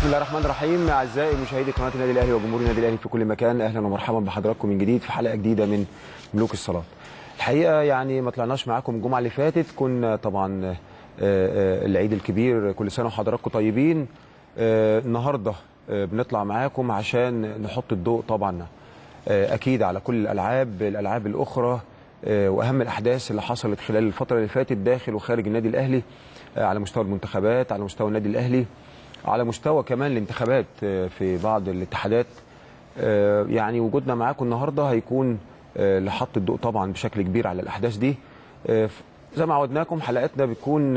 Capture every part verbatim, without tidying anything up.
بسم الله الرحمن الرحيم. اعزائي مشاهدي قناه النادي الاهلي وجمهور النادي الاهلي في كل مكان، اهلا ومرحبا بحضراتكم من جديد في حلقه جديده من ملوك الصلاه. الحقيقه يعني ما طلعناش معاكم الجمعه اللي فاتت، كنا طبعا العيد الكبير، كل سنه وحضراتكم طيبين. النهارده بنطلع معاكم عشان نحط الضوء طبعا اكيد على كل الالعاب الالعاب الاخرى واهم الاحداث اللي حصلت خلال الفتره اللي فاتت داخل وخارج النادي الاهلي، على مستوى المنتخبات، على مستوى النادي الاهلي، على مستوى كمان الانتخابات في بعض الاتحادات. يعني وجودنا معاكم النهارده هيكون لحط الضوء طبعا بشكل كبير على الاحداث دي. زي ما عودناكم حلقاتنا بتكون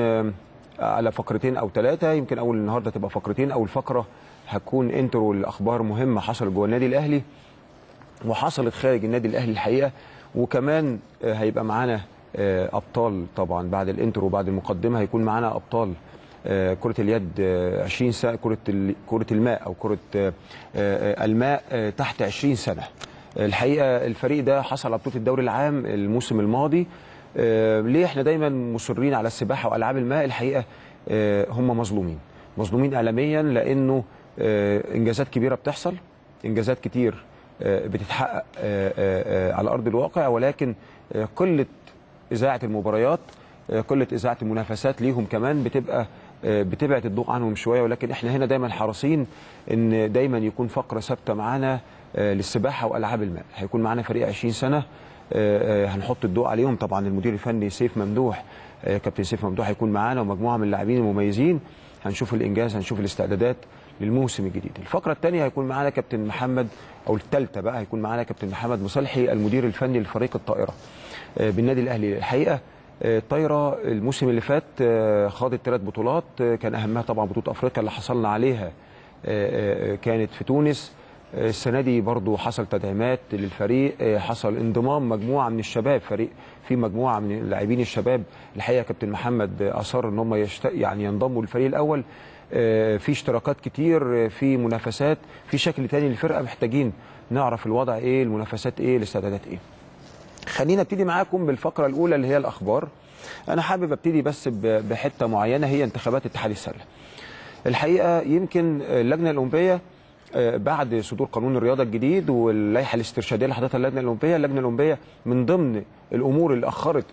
على فقرتين او ثلاثه، يمكن اول النهارده تبقى فقرتين. اول فقره هتكون انترو لاخبار مهمه حصلت جوه النادي الاهلي وحصلت خارج النادي الاهلي الحقيقه، وكمان هيبقى معانا ابطال طبعا بعد الانترو وبعد المقدمه، هيكون معانا ابطال كرة اليد عشرين سنة، كرة كرة الماء أو كرة الماء تحت عشرين سنة. الحقيقة الفريق ده حصل على بطولة الدوري العام الموسم الماضي. ليه احنا دايما مصرين على السباحة وألعاب الماء؟ الحقيقة هم مظلومين، مظلومين إعلاميا، لأنه إنجازات كبيرة بتحصل، إنجازات كتير بتتحقق على أرض الواقع، ولكن قلة إذاعة المباريات، قلة إذاعة المنافسات ليهم كمان بتبقى بتبعد الضوء عنهم شويه. ولكن احنا هنا دايما حريصين ان دايما يكون فقره ثابته معانا للسباحه والعاب الماء. هيكون معانا فريق عشرين سنه هنحط الضوء عليهم، طبعا المدير الفني سيف ممدوح، كابتن سيف ممدوح هيكون معانا، ومجموعه من اللاعبين المميزين. هنشوف الانجاز، هنشوف الاستعدادات للموسم الجديد. الفقره الثانيه هيكون معانا كابتن محمد، او الثالثه بقى هيكون معانا كابتن محمد مصلحي، المدير الفني لفريق الطائره بالنادي الاهلي. الحقيقه الطايره الموسم اللي فات خاضت ثلاث بطولات، كان اهمها طبعا بطوله افريقيا اللي حصلنا عليها كانت في تونس. السنه دي برضو حصل تدعيمات للفريق، حصل انضمام مجموعه من الشباب، فريق في مجموعه من لاعبين الشباب. الحقيقه كابتن محمد اصر ان هم يعني ينضموا للفريق الاول. في اشتراكات كتير، في منافسات، في شكل تاني للفرقه، محتاجين نعرف الوضع ايه، المنافسات ايه، الاستعدادات ايه. خلينا ابتدي معاكم بالفقره الاولى اللي هي الاخبار. انا حابب ابتدي بس بحته معينه، هي انتخابات اتحاد السله. الحقيقه يمكن اللجنه الاولمبيه بعد صدور قانون الرياضه الجديد واللائحه الاسترشاديه اللي حضرتها اللجنه الاولمبيه، اللجنه الاولمبيه من ضمن الامور اللي اخرت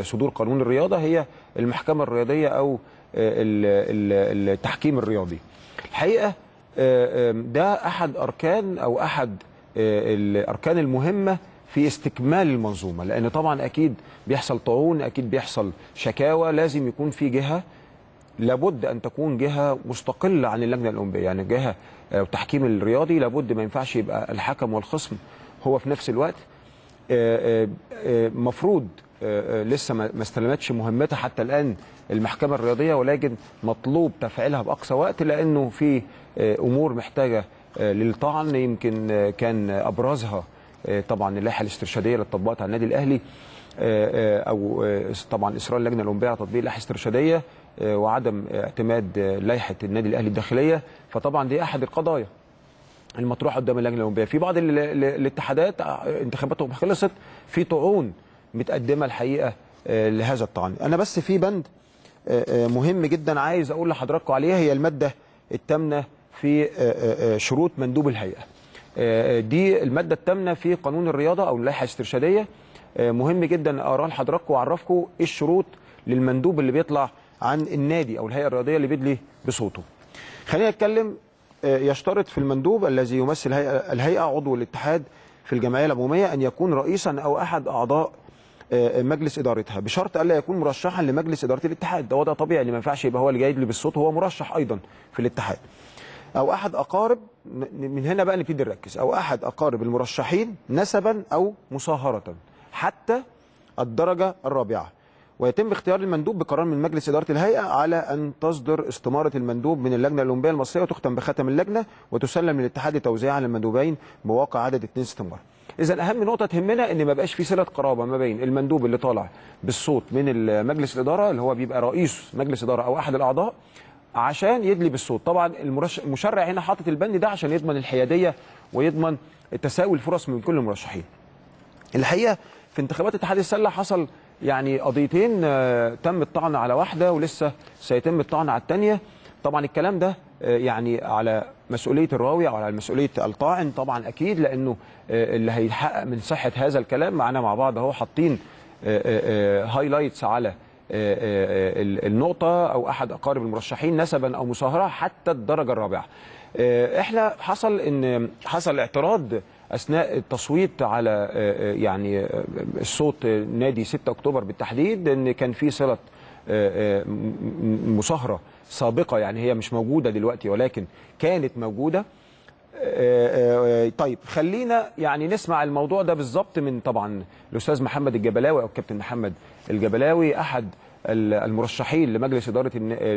صدور قانون الرياضه هي المحكمه الرياضيه او التحكيم الرياضي. الحقيقه ده احد اركان او احد الاركان المهمه في استكمال المنظومه، لان طبعا اكيد بيحصل طعون، اكيد بيحصل شكاوى، لازم يكون في جهه، لابد ان تكون جهه مستقله عن اللجنه الاولمبيه، يعني جهه التحكيم الرياضي لابد، ما ينفعش يبقى الحكم والخصم هو في نفس الوقت. مفروض لسه ما استلمتش مهمتها حتى الان المحكمه الرياضيه، ولكن مطلوب تفعيلها باقصى وقت، لانه في امور محتاجه للطعن. يمكن كان ابرزها طبعا اللائحه الاسترشاديه اللي اتطبقت على النادي الاهلي، او طبعا اصرار اللجنه الاولمبيه على تطبيق اللائحه الاسترشاديه وعدم اعتماد لائحه النادي الاهلي الداخليه. فطبعا دي احد القضايا المطروحه قدام اللجنه الاولمبيه. في بعض الاتحادات انتخاباتهم خلصت، في طعون متقدمه الحقيقه لهذا الطعن. انا بس في بند مهم جدا عايز اقول لحضراتكم عليها، هي الماده الثامنه في شروط مندوب الهيئه. دي المادة الثامنة في قانون الرياضة أو اللائحة الاسترشادية. مهم جدا أقرأ لحضراتكم وأعرفكم إيه الشروط للمندوب اللي بيطلع عن النادي أو الهيئة الرياضية اللي بيدلي بصوته. خلينا نتكلم. يشترط في المندوب الذي يمثل الهيئة عضو الاتحاد في الجمعية العمومية أن يكون رئيسا أو أحد أعضاء مجلس إدارتها، بشرط ألا يكون مرشحا لمجلس إدارة الاتحاد. ده وضع طبيعي، اللي ما ينفعش يبقى هو اللي جاي يدلي بالصوت، هو مرشح أيضا في الاتحاد، أو أحد أقارب. من هنا بقى نبتدي نركز، أو أحد أقارب المرشحين نسبا أو مصاهرة حتى الدرجة الرابعة. ويتم اختيار المندوب بقرار من مجلس إدارة الهيئة، على أن تصدر استمارة المندوب من اللجنة الأولمبية المصرية وتختم بختم اللجنة، وتسلم للاتحاد لتوزيعها للمندوبين بواقع عدد اثنين استمارة. إذا أهم نقطة تهمنا إن ما بقاش في صلة قرابة ما بين المندوب اللي طالع بالصوت من مجلس الإدارة، اللي هو بيبقى رئيس مجلس إدارة أو أحد الأعضاء، عشان يدلي بالصوت. طبعا المشرع هنا حاطط البند ده عشان يضمن الحياديه ويضمن تساوي الفرص من كل المرشحين. الحقيقه في انتخابات اتحاد السله حصل يعني قضيتين، تم الطعن على واحده ولسه سيتم الطعن على الثانيه. طبعا الكلام ده يعني على مسؤوليه الراوي او على مسؤوليه الطاعن طبعا اكيد، لانه اللي هيتحقق من صحه هذا الكلام معانا مع بعض اهو حاطين هايلايتس على النقطه او احد اقارب المرشحين نسبا او مصاهره حتى الدرجه الرابعه. احنا حصل ان حصل اعتراض اثناء التصويت على يعني الصوت نادي ستة أكتوبر بالتحديد، ان كان في صله مصاهره سابقه، يعني هي مش موجوده دلوقتي ولكن كانت موجوده. طيب خلينا يعني نسمع الموضوع ده بالظبط من طبعا الاستاذ محمد الجبلاوي او الكابتن محمد الجبلاوي، احد المرشحين لمجلس اداره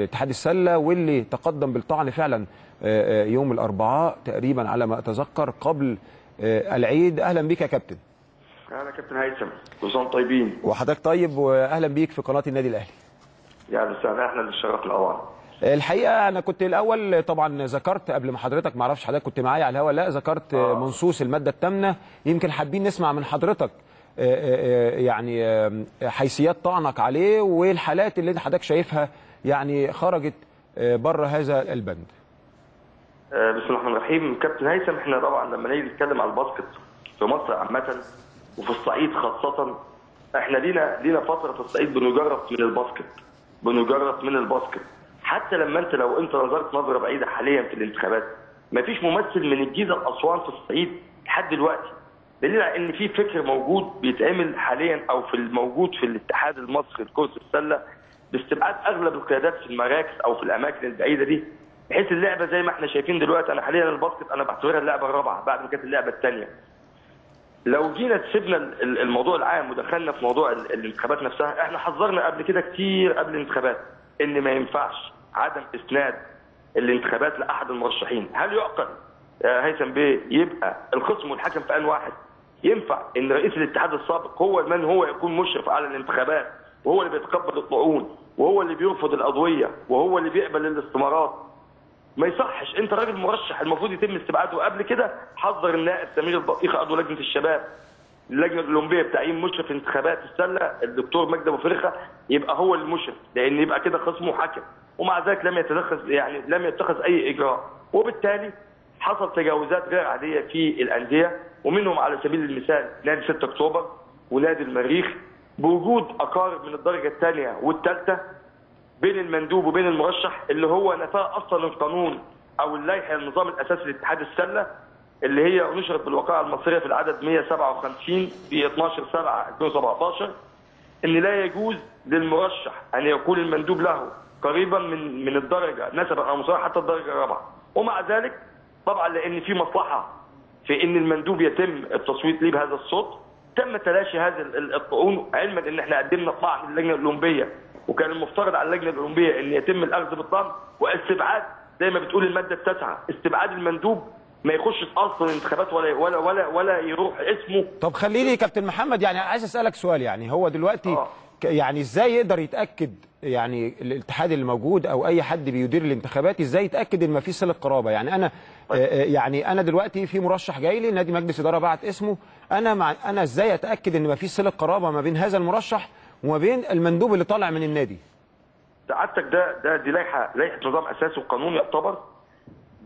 اتحاد السله، واللي تقدم بالطعن فعلا يوم الاربعاء تقريبا على ما اتذكر قبل العيد. اهلا بيك يا كابتن. اهلا كابتن هيثم، كلكم طيبين وحضرتك طيب، واهلا بيك في قناه النادي الاهلي. يعني سعد احنا للشرف الاول. الحقيقه انا كنت الاول طبعا ذكرت قبل ما حضرتك، ما اعرفش حضرتك كنت معايا على الهوا لا، ذكرت آه. منصوص الماده الثامنه، يمكن حابين نسمع من حضرتك يعني حيثيات طعنك عليه والحالات اللي حضرتك شايفها يعني خرجت بره هذا البند. بسم الله الرحمن الرحيم. كابتن هيثم، احنا طبعا لما نيجي نتكلم على الباسكت في مصر عامه وفي الصعيد خاصه، احنا لينا لينا فتره في الصعيد بنجرب من الباسكت بنجرب من الباسكت حتى لما انت لو انت نظرت نظره بعيده حاليا في الانتخابات، مفيش ممثل من الجيزه لاسوان في الصعيد لحد دلوقتي، دليل على ان في فكر موجود بيتعمل حاليا او في الموجود في الاتحاد المصري لكره السله باستبعاد اغلب القيادات في المراكز او في الاماكن البعيده دي، بحيث اللعبه زي ما احنا شايفين دلوقتي. انا حاليا الباسكت انا بعتبرها اللعبه الرابعه بعد ما كانت اللعبه الثانيه. لو جينا سيبنا الموضوع العام ودخلنا في موضوع الانتخابات نفسها، احنا حذرنا قبل كده كتير قبل الانتخابات ان ما ينفعش عدم اسناد الانتخابات لاحد المرشحين. هل يعقل هيثم بيه يبقى الخصم والحكم في ان واحد؟ ينفع ان رئيس الاتحاد السابق هو من هو يكون مشرف على الانتخابات، وهو اللي بيتقبل الطعون، وهو اللي بيرفض الأضوية، وهو اللي بيقبل الاستمارات؟ ما يصحش. انت راجل مرشح المفروض يتم استبعاده. وقبل كده حذر النائب سمير البطيخه عضو لجنه الشباب اللجنه الاولمبيه بتعيين مشرف انتخابات السله الدكتور مجدي ابو فرخه يبقى هو المشرف، لان يبقى كده خصمه حكم، ومع ذلك لم يتخذ يعني لم يتخذ اي اجراء، وبالتالي حصل تجاوزات غير عاديه في الانديه، ومنهم على سبيل المثال نادي ستة أكتوبر ونادي المريخ بوجود اقارب من الدرجه الثانيه والثالثه بين المندوب وبين المرشح، اللي هو نفاه اصلا القانون او اللائحه النظام الاساسي لاتحاد السله اللي هي نشرت بالوقائع المصريه في العدد مئة وسبعة وخمسين في اثناشر سبعة ألفين وسبعتاشر، ان لا يجوز للمرشح ان يكون المندوب له قريبا من من الدرجه نسبا او مصرحا حتى الدرجه الرابعه. ومع ذلك طبعا لان في مصلحه في ان المندوب يتم التصويت ليه بهذا الصوت، تم تلاشي هذا الطعون، علما ان احنا قدمنا طعن للجنه الاولمبيه، وكان المفترض على اللجنه الاولمبيه ان يتم الاخذ بالطعن واستبعاد زي ما بتقول الماده التاسعه، استبعاد المندوب ما يخشش اصلا الانتخابات ولا ولا ولا ولا يروح اسمه. طب خليني كابتن محمد يعني عايز اسالك سؤال، يعني هو دلوقتي آه. يعني ازاي يقدر يتاكد يعني الاتحاد اللي موجود او اي حد بيدير الانتخابات ازاي يتاكد ان ما فيش صله قرابه؟ يعني انا طيب. يعني انا دلوقتي في مرشح جاي لي نادي مجلس اداره بعت اسمه، انا مع انا ازاي اتاكد ان ما فيش صله قرابه ما بين هذا المرشح وما بين المندوب اللي طالع من النادي؟ سعادتك ده ده دي لائحه لائحه نظام اساسي وقانون يعتبر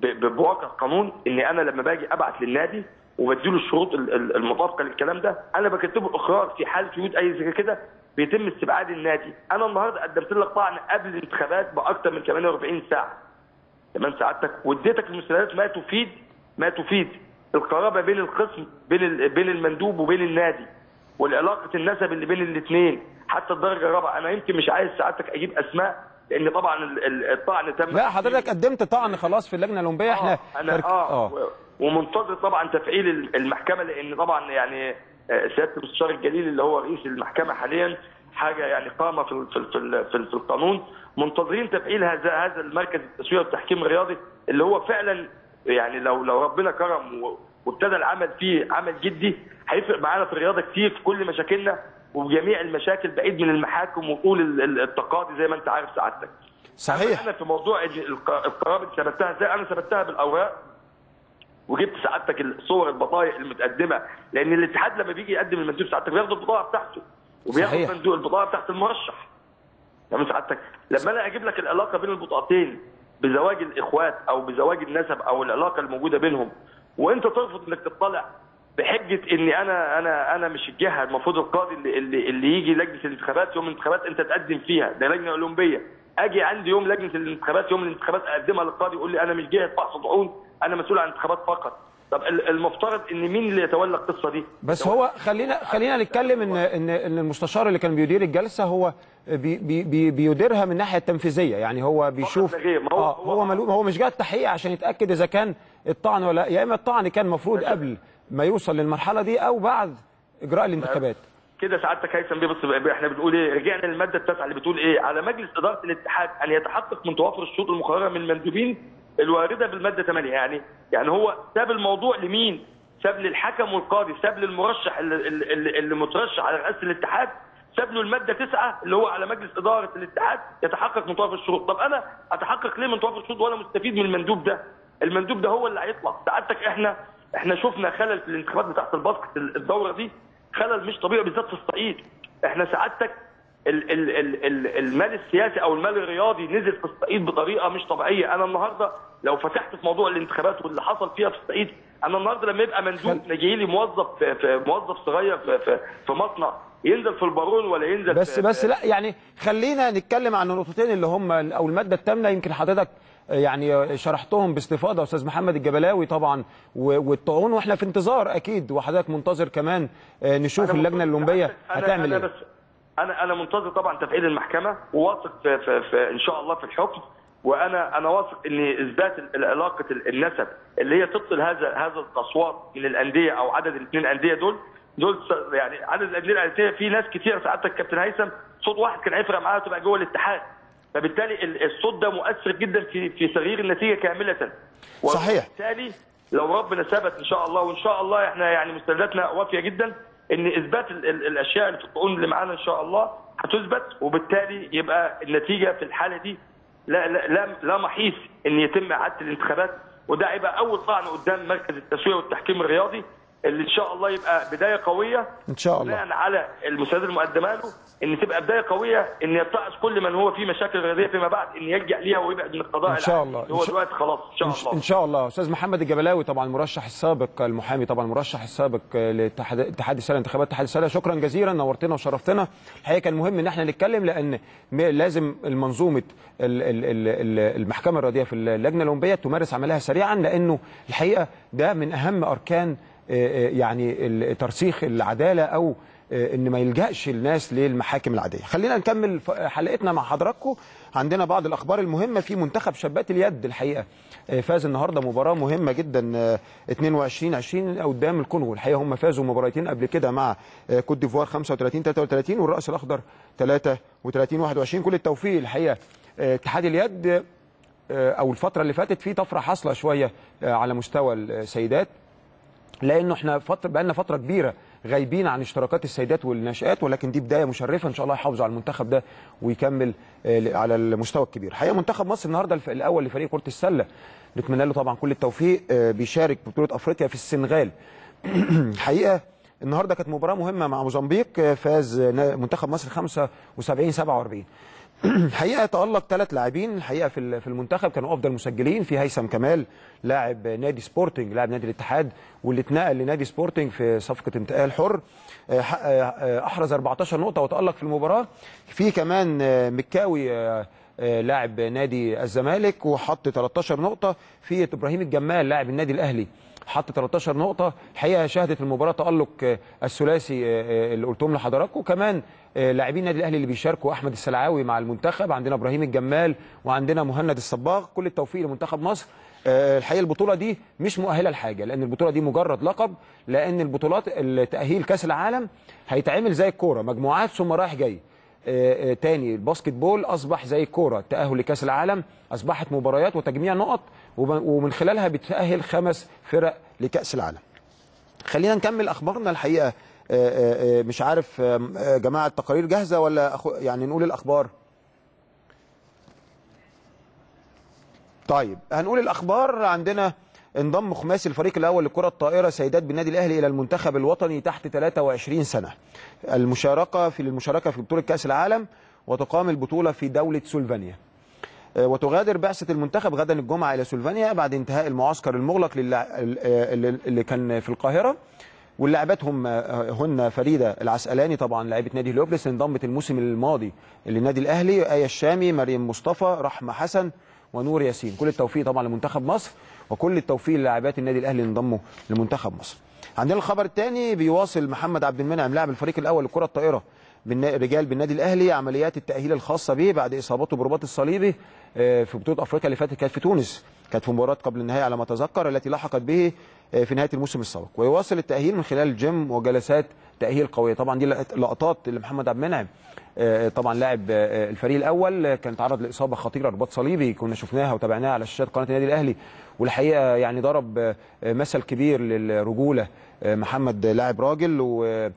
بواقع قانون، ان انا لما باجي ابعت للنادي وبديله الشروط المطابقه للكلام ده، انا بكتبه الاقرار في حال وجود اي زي كده بيتم استبعاد النادي. انا النهارده قدمت لك طعن قبل الانتخابات باكثر من ثمانية وأربعين ساعة. تمام سعادتك؟ واديتك المستندات ما تفيد ما تفيد القرابه بين الخصم بين بين المندوب وبين النادي، والعلاقه النسب اللي بين الاثنين حتى الدرجه الرابعه. انا يمكن مش عايز سعادتك اجيب اسماء لان طبعا الطعن تم. لا حضرتك قدمت طعن خلاص في اللجنه الاولمبيه آه احنا انا ترك... اه, آه. ومنتظر طبعا تفعيل المحكمه، لان طبعا يعني سياده المستشار الجليل اللي هو رئيس المحكمه حاليا حاجه يعني قامه في في في, في القانون، منتظرين تفعيل هذا هذا المركز التسويه والتحكيم الرياضي اللي هو فعلا يعني لو لو ربنا كرم وابتدى العمل فيه عمل جدي هيفرق معانا في الرياضه كتير في كل مشاكلنا وجميع المشاكل بعيد من المحاكم وقول التقاضي زي ما انت عارف سعادتك. صحيح. انا في موضوع القرابه ثبتها ازاي؟ انا ثبتها بالاوراق وجبت سعادتك الصور البطايق المتقدمه، لان الاتحاد لما بيجي يقدم المندوب سعادتك بياخد البطاقه بتاعته وبياخد صندوق البطاقه بتاعت المرشح. تمام سعادتك؟ لما انا اجيب لك العلاقه بين البطاقتين بزواج الاخوات او بزواج النسب او العلاقه الموجوده بينهم، وانت ترفض انك تطلع بحجه ان انا انا انا مش الجهه المفروض القاضي اللي, اللي اللي يجي لجنه الانتخابات يوم الانتخابات انت تقدم فيها، ده لجنه اولمبيه، اجي عندي يوم لجنه الانتخابات يوم الانتخابات اقدمها للقاضي يقول لي انا مش جهه فحص طعون، انا مسؤول عن انتخابات فقط. طب المفترض ان مين اللي يتولى القصه دي؟ بس هو خلينا خلينا نتكلم ان ان ان المستشار اللي كان بيدير الجلسه هو بي بي بيديرها من الناحيه التنفيذيه، يعني هو بيشوف هو آه هو هو مش جاي التحقيق عشان يتاكد اذا كان الطعن ولا، يا اما الطعن كان المفروض قبل ما يوصل للمرحله دي او بعد اجراء الانتخابات. كده سعادتك هيثم بيه، بص احنا بنقول ايه؟ رجعنا للماده التاسعه اللي بتقول ايه؟ على مجلس اداره الاتحاد ان يتحقق من توافر الشروط المقرره من المندوبين الوارده بالماده ثمانية. يعني يعني هو ساب الموضوع لمين؟ ساب للحكم والقاضي، ساب للمرشح اللي, اللي مترشح على رئاسه الاتحاد، ساب له الماده تسعة اللي هو على مجلس اداره الاتحاد يتحقق من توافر الشروط. طب انا اتحقق ليه من توافر الشروط وانا مستفيد من المندوب ده؟ المندوب ده هو اللي هيطلع. سعادتك احنا احنا شفنا خلل في الانتخابات بتاعه الباسكت الدوره دي، خلل مش طبيعي بالذات في الصعيد. احنا سعادتك المال السياسي او المال الرياضي نزل في الصعيد بطريقه مش طبيعيه. انا النهارده لو فتحت في موضوع الانتخابات واللي حصل فيها في الصعيد، انا النهارده لما يبقى مندوب يجي لي موظف في موظف صغير في في مصنع ينزل في البارون ولا ينزل بس في بس لا يعني خلينا نتكلم عن النقطتين اللي هم او الماده الثامنه، يمكن حضرتك يعني شرحتهم باستفاضه استاذ محمد الجبلاوي طبعا، والطاعون، واحنا في انتظار اكيد وحضرتك منتظر كمان نشوف اللجنه الاولمبيه هتعمل ايه. انا انا منتظر طبعا تفعيل المحكمه، وواثق في, في, في ان شاء الله في الحكم، وانا انا واثق ان اثبات علاقه النسب اللي هي تبطل هذا هذا التصويت من الانديه او عدد الاثنين انديه دول دول يعني عدد الانديه الانديه في ناس كتير سعادتك كابتن هيثم صوت واحد كان هيفرق معاها تبقى جوه الاتحاد، فبالتالي الصوت ده مؤثر جدا في في تغيير النتيجه كامله. صحيح. وبالتالي لو ربنا ثبت ان شاء الله، وان شاء الله احنا يعني مستنداتنا وافيه جدا ان اثبات الاشياء اللي في الطعون اللي معانا ان شاء الله هتثبت، وبالتالي يبقى النتيجه في الحاله دي لا لا لا, لا محيص ان يتم اعاده الانتخابات، وده هيبقى اول طعن قدام مركز التسويه والتحكيم الرياضي اللي ان شاء الله يبقى بدايه قويه ان شاء الله بناء على المساعدات المقدمه له، ان تبقى بدايه قويه ان يتعظ كل من هو فيه مشاكل رياضيه فيما بعد ان يرجع ليها ويبعد من القضاء ان شاء الله هو دلوقتي خلاص ان شاء الله ان شاء الله. استاذ محمد الجبلاوي طبعا المرشح السابق، المحامي طبعا المرشح السابق لاتحاد اتحاد السله انتخابات اتحاد السله، شكرا جزيلا، نورتنا وشرفتنا. الحقيقه كان مهم ان احنا نتكلم لان لازم المنظومه المحكمه الرياضيه في اللجنه الاولمبيه تمارس عملها سريعا، لانه الحقيقه ده من اهم اركان يعني ترسيخ العداله او ان ما يلجاش الناس للمحاكم العاديه. خلينا نكمل حلقتنا مع حضراتكم، عندنا بعض الاخبار المهمه في منتخب شابات اليد. الحقيقه فاز النهارده مباراه مهمه جدا اثنين وعشرين عشرين قدام الكونغو، الحقيقه هم فازوا مباراتين قبل كده مع كوت ديفوار خمسة وثلاثين ثلاثة وثلاثين والراس الاخضر ثلاثة وثلاثين واحد وعشرين. كل التوفيق الحقيقه اتحاد اليد، او الفتره اللي فاتت في طفره حاصله شويه على مستوى السيدات، لانه احنا فتره بقالنا فتره كبيره غايبين عن اشتراكات السيدات والناشئات، ولكن دي بدايه مشرفه ان شاء الله يحافظوا على المنتخب ده ويكمل على المستوى الكبير. الحقيقه منتخب مصر النهارده الاول لفريق كره السله، نتمنى له طبعا كل التوفيق، بيشارك ببطوله افريقيا في السنغال. الحقيقه النهارده كانت مباراه مهمه مع موزمبيق، فاز منتخب مصر خمسة وسبعين سبعة وأربعين. الحقيقه تالق ثلاث لاعبين الحقيقه في في المنتخب كانوا افضل مسجلين، في هيثم كمال لاعب نادي سبورتنج لاعب نادي الاتحاد واللي اتنقل لنادي سبورتنج في صفقه انتقال حر، احرز أربعتاشر نقطه وتالق في المباراه. في كمان مكاوي لاعب نادي الزمالك وحط ثلاثتاشر نقطه، في ابراهيم الجمال لاعب النادي الاهلي حط ثلاثتاشر نقطة. الحقيقة شهدت المباراة تألق الثلاثي اللي قلتهم لحضراتكم، وكمان لاعبين النادي الأهلي اللي بيشاركوا أحمد السلعاوي مع المنتخب، عندنا إبراهيم الجمال وعندنا مهند الصباغ. كل التوفيق لمنتخب مصر. الحقيقة البطولة دي مش مؤهلة لحاجة، لأن البطولة دي مجرد لقب، لأن البطولات التأهيل كأس العالم هيتعمل زي الكورة مجموعات ثم رايح جاي. تاني الباسكت بول اصبح زي الكوره، التاهل لكاس العالم اصبحت مباريات وتجميع نقط ومن خلالها بتاهل خمس فرق لكاس العالم. خلينا نكمل اخبارنا الحقيقه، مش عارف جماعه التقارير جاهزه ولا يعني نقول الاخبار؟ طيب هنقول الاخبار. عندنا انضم خماسي الفريق الاول لكره الطائره سيدات بالنادي الاهلي الى المنتخب الوطني تحت ثلاثة وعشرين سنه المشاركه في المشاركه في بطوله كاس العالم، وتقام البطوله في دوله سلوفينيا. وتغادر بعثة المنتخب غدا الجمعة إلى سلوفينيا بعد انتهاء المعسكر المغلق اللي كان في القاهرة، واللاعبات هم هن فريده العسقلاني طبعا لاعيبه نادي هليوبلس، انضمت الموسم الماضي للنادي الاهلي، ايه الشامي، مريم مصطفى، رحمه حسن، ونور ياسين. كل التوفيق طبعا لمنتخب مصر، وكل التوفيق للاعبات النادي الاهلي انضموا لمنتخب مصر. عندنا الخبر الثاني، بيواصل محمد عبد المنعم لاعب الفريق الاول لكره الطائره رجال بالنادي الاهلي عمليات التاهيل الخاصه به بعد اصابته برباط الصليبي في بطوله افريقيا اللي فاتت، كانت في تونس، كانت في مباراه قبل النهائي على ما اتذكر التي لحقت به في نهايه الموسم السابق، ويواصل التاهيل من خلال جيم وجلسات تاهيل قويه. طبعا دي لقطات لمحمد عبد المنعم، طبعا لاعب الفريق الاول كان تعرض لاصابه خطيره رباط صليبي، كنا شفناها وتابعناها على شاشات قناه النادي الاهلي، والحقيقه يعني ضرب مثل كبير للرجوله محمد، لاعب راجل، و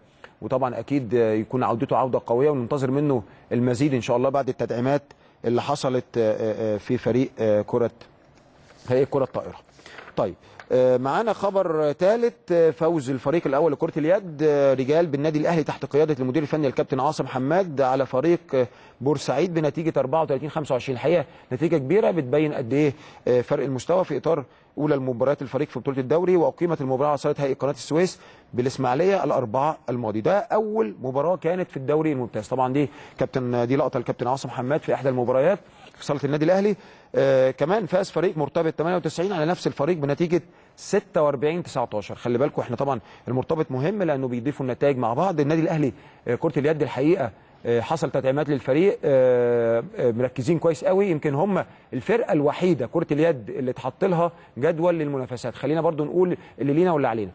وطبعا اكيد يكون عودته عوده قويه، وننتظر منه المزيد ان شاء الله بعد التدعيمات اللي حصلت في فريق كره هيئه كره الطائره. طيب معانا خبر ثالث، فوز الفريق الاول لكره اليد رجال بالنادي الاهلي تحت قياده المدير الفني الكابتن عاصم حماد على فريق بورسعيد بنتيجه أربعة وثلاثين خمسة وعشرين. الحقيقه نتيجه كبيره بتبين قد ايه فرق المستوى في اطار اولى المباريات الفريق في بطوله الدوري، واقيمت المباراه على صاله هيئه قناه السويس بالاسماعيليه الاربعاء الماضي، ده اول مباراه كانت في الدوري الممتاز. طبعا دي كابتن دي لقطه الكابتن عاصم حماد في احدى المباريات في صاله النادي الاهلي. آه كمان فاز فريق مرتبط ثمانية وتسعين على نفس الفريق بنتيجه ستة وأربعين تسعة عشر. خلي بالكم احنا طبعا المرتبط مهم لانه بيضيفوا النتائج مع بعض. النادي الاهلي آه كره اليد الحقيقه آه حصل تدعيمات للفريق، آه آه مركزين كويس قوي، يمكن هم الفرقه الوحيده كره اليد اللي اتحط لها جدول للمنافسات. خلينا برضو نقول اللي لينا واللي علينا.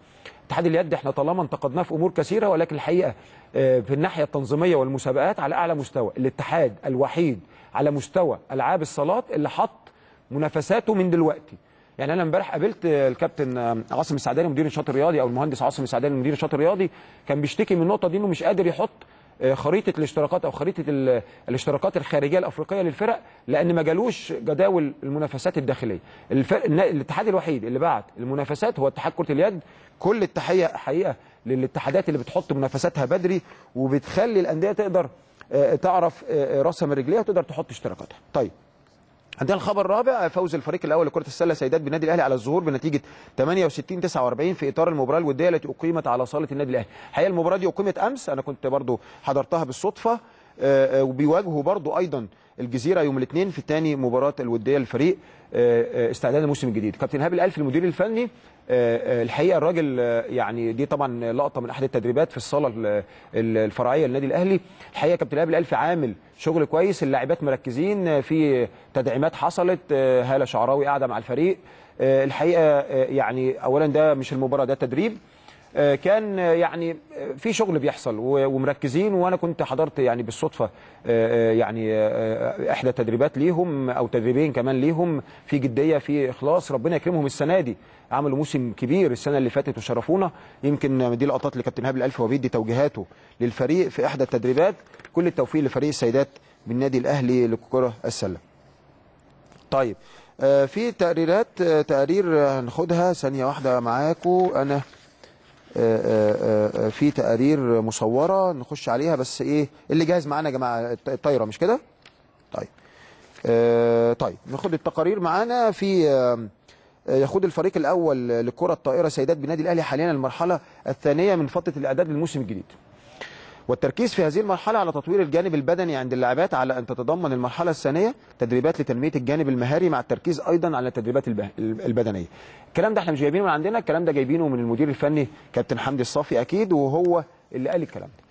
اتحاد اليد احنا طالما انتقدناه في امور كثيره، ولكن الحقيقه في الناحيه التنظيميه والمسابقات على اعلى مستوى. الاتحاد الوحيد على مستوى العاب الصالات اللي حط منافساته من دلوقتي. يعني انا امبارح قابلت الكابتن عاصم السعداني مدير النشاط الرياضي، او المهندس عاصم السعداني مدير النشاط الرياضي، كان بيشتكي من النقطه دي انه مش قادر يحط خريطه الاشتراكات او خريطه الاشتراكات الخارجيه الافريقيه للفرق، لان ما جالوش جداول المنافسات الداخليه. الاتحاد الوحيد اللي بعت المنافسات هو اتحاد كره اليد. كل التحيه حقيقه للاتحادات اللي بتحط منافساتها بدري وبتخلي الانديه تقدر تعرف راسها من رجليها وتقدر تحط اشتراكاتها. طيب عندنا الخبر الرابع، فوز الفريق الاول لكره السله سيدات بالنادي الاهلي على الظهور بنتيجه ثمانية وستين تسعة وأربعين في اطار المباراه الوديه التي اقيمت على صاله النادي الاهلي. الحقيقه المباراه دي اقيمت امس، انا كنت برضو حضرتها بالصدفه، وبيواجهوا برضو ايضا الجزيره يوم الاثنين في ثاني مباراه الوديه للفريق استعداد الموسم الجديد. كابتن هاب الالفي المدير الفني الحقيقه الراجل يعني، دي طبعا لقطه من احد التدريبات في الصاله الفرعيه للنادي الاهلي. الحقيقه كابتن هاب الالفي عامل شغل كويس، اللاعبات مركزين، في تدعيمات حصلت، هاله شعراوي قاعده مع الفريق. الحقيقه يعني اولا ده مش المباراه، ده تدريب كان يعني في شغل بيحصل ومركزين، وانا كنت حضرت يعني بالصدفه يعني احدى التدريبات ليهم او تدريبين كمان ليهم، في جديه في اخلاص، ربنا يكرمهم السنه دي، عملوا موسم كبير السنه اللي فاتت وشرفونا. يمكن دي لقطات لكابتن هاب الالفي وبيدي توجيهاته للفريق في احدى التدريبات. كل التوفيق لفريق السيدات بالنادي الاهلي لكره السله. طيب في تقريرات، تقرير هناخدها ثانيه واحده معاكم انا، في تقارير مصوره نخش عليها، بس ايه اللي جاهز معانا يا جماعه؟ الطايره مش كده؟ طيب طيب ناخد التقارير معانا. في يخوض الفريق الاول لكره الطائره سيدات بنادي الاهلي حاليا المرحله الثانيه من فتره الاعداد للموسم الجديد، والتركيز في هذه المرحله على تطوير الجانب البدني عند اللاعبات، على ان تتضمن المرحله الثانيه تدريبات لتنميه الجانب المهاري مع التركيز ايضا على التدريبات البدنيه. الكلام ده احنا مش جايبينه من عندنا، الكلام ده جايبينه من المدير الفني كابتن حمدي الصافي اكيد، وهو اللي قال الكلام ده.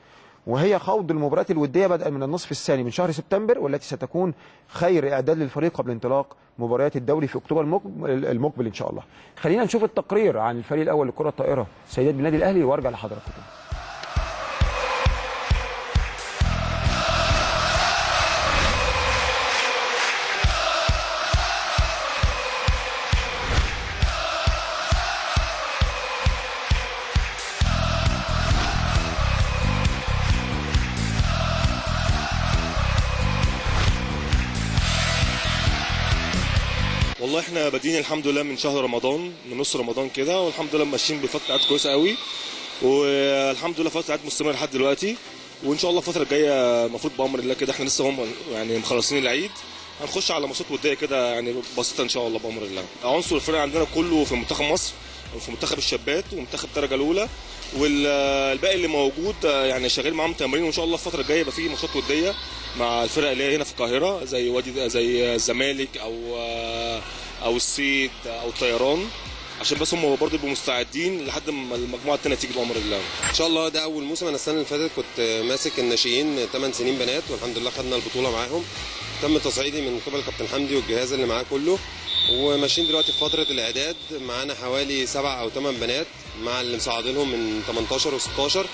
وهي خوض المباريات الوديه بدءا من النصف الثاني من شهر سبتمبر، والتي ستكون خير اعداد للفريق قبل انطلاق مباريات الدوري في اكتوبر المقبل ان شاء الله. خلينا نشوف التقرير عن الفريق الاول لكره الطائره سيدات بنادي الاهلي وارجع لحضراتكم. والله احنا بادئين الحمد لله من شهر رمضان، من نص رمضان كده، والحمد لله ماشيين بفترات كويسه قوي، والحمد لله فترات مستمره لحد دلوقتي، وان شاء الله الفتره الجايه المفروض بامر الله كده احنا لسه هم يعني مخلصين العيد، هنخش على ماتشات وديه كده يعني بسيطه ان شاء الله بامر الله. عنصر الفريق عندنا كله في منتخب مصر وفي منتخب الشابات ومنتخب الدرجه الاولى، والباقي اللي موجود يعني شغال معاهم تمرين، وان شاء الله الفتره الجايه يبقى في ماتشات وديه مع الفرق اللي هي هنا في القاهره زي وادي زي الزمالك او او الصيد او الطيران، عشان بس هم برضه يبقوا مستعدين لحد ما المجموعه الثانيه تيجي بامر الله ان شاء الله. ده اول موسم، انا السنه اللي فاتت كنت ماسك الناشئين ثمان سنين بنات والحمد لله خدنا البطوله معاهم، تم تصعيدي من قبل كابتن حمدي والجهاز اللي معاه كله، وماشيين دلوقتي في فتره الاعداد، معانا حوالي سبع او ثمان بنات مع اللي مصعدينهم من ثمانية عشر وستة عشر،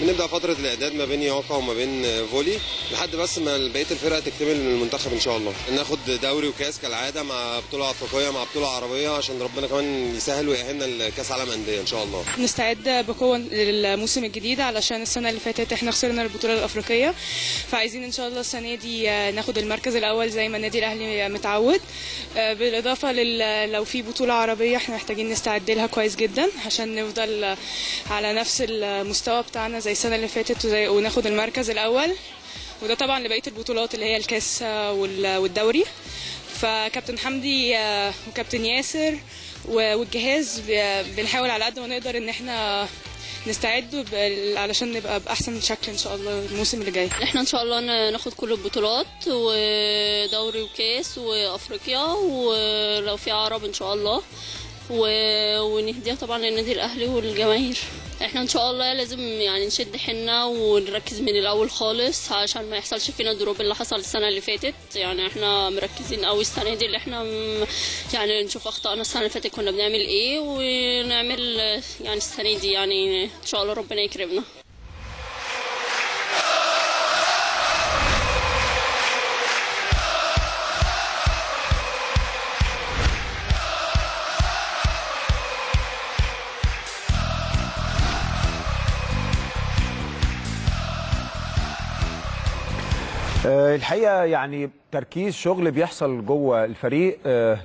بنبدا فتره الاعداد ما بين ياقه وما بين فولي لحد بس ما بقيه الفرقه تكتمل من المنتخب ان شاء الله، ناخد دوري وكاس كالعاده مع بطوله افريقيه مع بطوله عربيه عشان ربنا كمان يسهل ويأهلنا لكاس عالم انديه ان شاء الله. نستعد بقوه للموسم الجديد علشان السنه اللي فاتت احنا خسرنا البطوله الافريقيه، فعايزين ان شاء الله السنه دي ناخد المركز الاول زي ما النادي الاهلي متعود، بالاضافه لو في بطوله عربيه احنا محتاجين نستعد لها كويس جدا عشان نفضل على نفس المستوى بتاعنا زي السنه اللي فاتت وناخد المركز الاول، وده طبعا لبقيه البطولات اللي هي الكاس والدوري. فكابتن حمدي وكابتن ياسر والجهاز بنحاول على قد ما نقدر ان احنا نستعد علشان نبقى باحسن شكل ان شاء الله الموسم اللي جاي. احنا ان شاء الله ناخد كل البطولات ودوري وكاس وافريقيا ولو في عرب ان شاء الله، ونهديها طبعا للنادي الاهلي والجماهير. احنا ان شاء الله لازم يعني نشد حيلنا ونركز من الاول خالص عشان ما يحصلش فينا الدروب اللي حصل السنه اللي فاتت، يعني احنا مركزين قوي السنه دي اللي احنا يعني نشوف اخطائنا السنه اللي فاتت كنا بنعمل ايه ونعمل يعني السنه دي، يعني ان شاء الله ربنا يكرمنا. الحقيقه يعني تركيز شغل بيحصل جوه الفريق،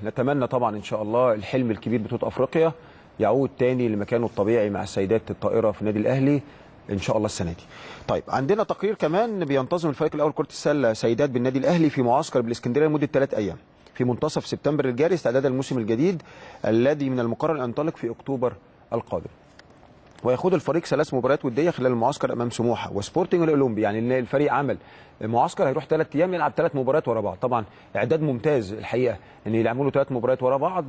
نتمنى طبعا ان شاء الله الحلم الكبير بطوله افريقيا يعود تاني لمكانه الطبيعي مع السيدات الطائره في النادي الاهلي ان شاء الله السنه دي. طيب عندنا تقرير كمان بينتظم الفريق الاول كره السله سيدات بالنادي الاهلي في معسكر بالاسكندريه لمده ثلاث ايام في منتصف سبتمبر الجاري استعدادا للموسم الجديد الذي من المقرر ان ينطلق في اكتوبر القادم. ويخوض الفريق ثلاث مباريات وديه خلال المعسكر امام سموحه وسبورتنج الاولمبي، يعني الفريق عمل معسكر هيروح ثلاث ايام يلعب ثلاث مباريات ورا بعض، طبعا اعداد ممتاز الحقيقه ان يعني يلعبوا له ثلاث مباريات ورا بعض،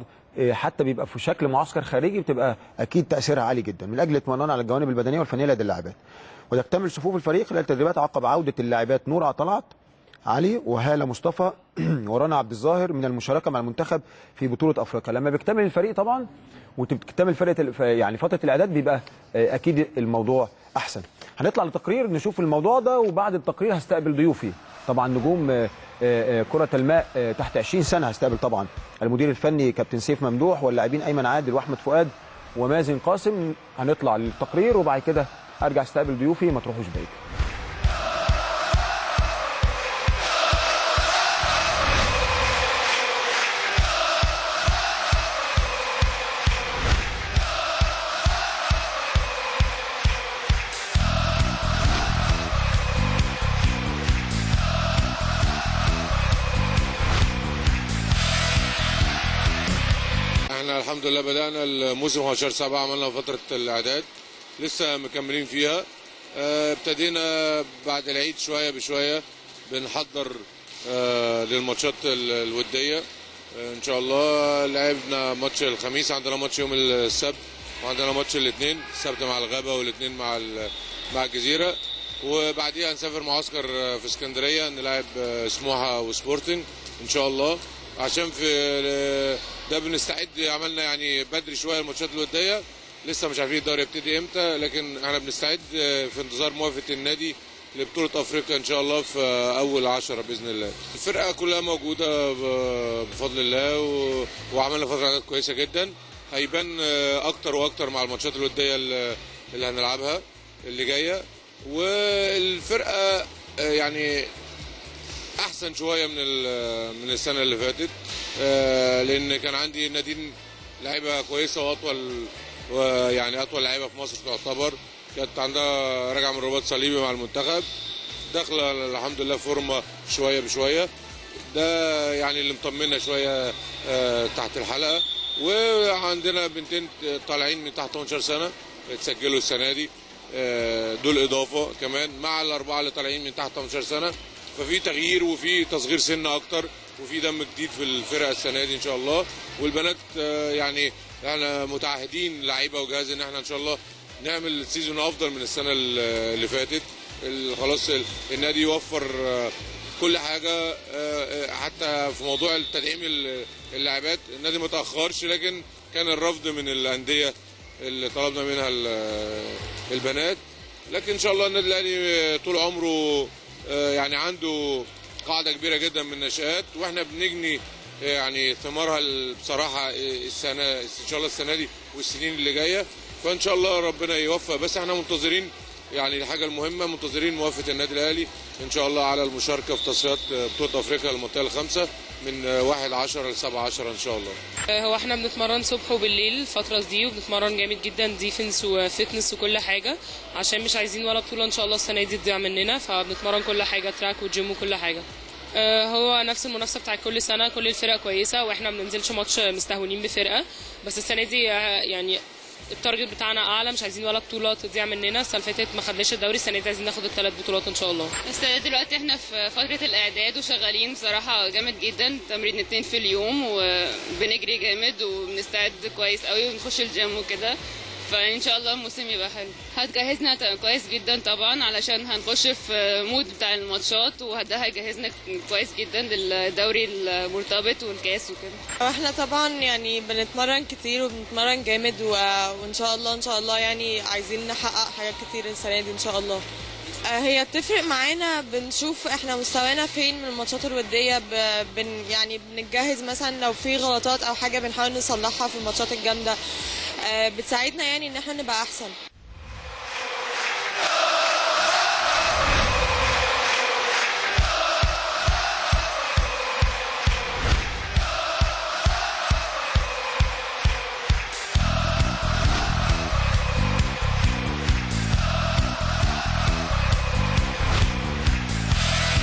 حتى بيبقى في شكل معسكر خارجي بتبقى اكيد تاثيرها عالي جدا من اجل اطمئنان على الجوانب البدنيه والفنيه لدى اللاعبات. وتكتمل صفوف الفريق خلال التدريبات عقب عوده اللاعبات نور طلعت علي وهاله مصطفى ورانا عبد الظاهر من المشاركه مع المنتخب في بطوله افريقيا. لما بيكتمل الفريق طبعا وتكتمل فرقه يعني فتره الاعداد بيبقى اكيد الموضوع احسن. هنطلع لتقرير نشوف الموضوع ده، وبعد التقرير هستقبل ضيوفي طبعا نجوم كره الماء تحت عشرين سنة، هستقبل طبعا المدير الفني كابتن سيف ممدوح واللاعبين ايمن عادل واحمد فؤاد ومازن قاسم. هنطلع للتقرير وبعد كده ارجع استقبل ضيوفي، ما تروحوش بعيد. الحمد لله بدأنا الموسم في شهر سبعة، عملنا فترة الإعداد لسه مكملين فيها، ابتدينا بعد العيد شوية بشوية بنحضر للماتشات الودية إن شاء الله. لعبنا ماتش الخميس، عندنا ماتش يوم السبت، وعندنا ماتش الاثنين، السبت مع الغابة والاثنين مع مع الجزيرة، وبعديها هنسافر معسكر في اسكندرية نلعب سموحة وسبورتنج إن شاء الله، عشان في ده بنستعد. عملنا يعني بدري شويه الماتشات الوديه، لسه مش عارفين الدوري يبتدي امتى، لكن احنا بنستعد في انتظار موافقه النادي لبطوله افريقيا ان شاء الله في اول عشرة باذن الله. الفرقه كلها موجوده بفضل الله و... وعملنا فتره اعداد كويسه جدا، هيبان اكتر واكتر مع الماتشات الوديه اللي هنلعبها اللي جايه، والفرقه يعني احسن شويه من من السنه اللي فاتت، لان كان عندي نادين لعيبه كويسه واطول، ويعني اطول لعيبه في مصر تعتبر، كانت عندها راجعه من رباط صليبي مع المنتخب، داخله الحمد لله فورمه شويه بشويه، ده يعني اللي مطمنا شويه تحت الحلقه. وعندنا بنتين طالعين من تحت اتناشر سنه اتسجلوا السنه دي، دول اضافه كمان مع الاربعه اللي طالعين من تحت تمنتاشر سنه، ففي تغيير وفي تصغير سن اكتر وفي دم جديد في الفرقه السنه دي ان شاء الله. والبنات يعني احنا متعهدين لعيبه وجهاز ان احنا ان شاء الله نعمل سيزون افضل من السنه اللي فاتت. خلاص النادي وفر كل حاجه، حتى في موضوع تدعيم اللاعبات النادي ما تاخرش، لكن كان الرفض من الانديه اللي طلبنا منها البنات. لكن ان شاء الله النادي الاهلي طول عمره يعني عنده قاعده كبيره جدا من الناشئات، واحنا بنجني يعني ثمارها بصراحه السنه ان شاء الله السنه دي والسنين اللي جايه. فان شاء الله ربنا يوفق، بس احنا منتظرين يعني الحاجه المهمه، منتظرين موافقه النادي الاهلي ان شاء الله على المشاركه في تصفيات بطوله افريقيا للمنطقه الخامسه من واحد عشرة ل سبعة عشرة ان شاء الله. هو احنا بنتمرن صبح وبالليل الفتره دي، وبنتمرن جامد جدا ديفنس وفتنس وكل حاجه، عشان مش عايزين ولا بطوله ان شاء الله السنه دي تضيع مننا، فبنتمرن كل حاجه تراك وجيم وكل حاجه. هو نفس المنافسه بتاع كل سنه، كل الفرق كويسه واحنا ما بننزلش ماتش مستهونين بفرقه، بس السنه دي يعني التارجت بتاعنا اعلى، مش عايزين ولا بطوله تضيع مننا. السنه اللي فاتت ما خدناش الدوري، السنه دي عايزين ناخد الثلاث بطولات ان شاء الله. السنه دلوقتي احنا في فتره الاعداد وشغالين بصراحه جامد جدا، تمرين اتنين في اليوم وبنجري جامد وبنستعد كويس قوي وبنخش الجيم وكده، فان شاء الله الموسم يبقى حلو. هتجهزنا كويس جدا طبعا علشان هنخش في مود بتاع الماتشات، وده هيجهزنا كويس جدا للدوري المرتبط والكاس وكده. احنا طبعا يعني بنتمرن كتير وبنتمرن جامد، وان شاء الله ان شاء الله يعني عايزين نحقق حاجات كتير السنه دي ان شاء الله. هي بتفرق معانا، بنشوف احنا مستوانا فين من الماتشات الوديه، بن يعني بنتجهز مثلا لو في غلطات او حاجه بنحاول نصلحها في الماتشات الجامده، بتساعدنا يعني ان احنا نبقى احسن.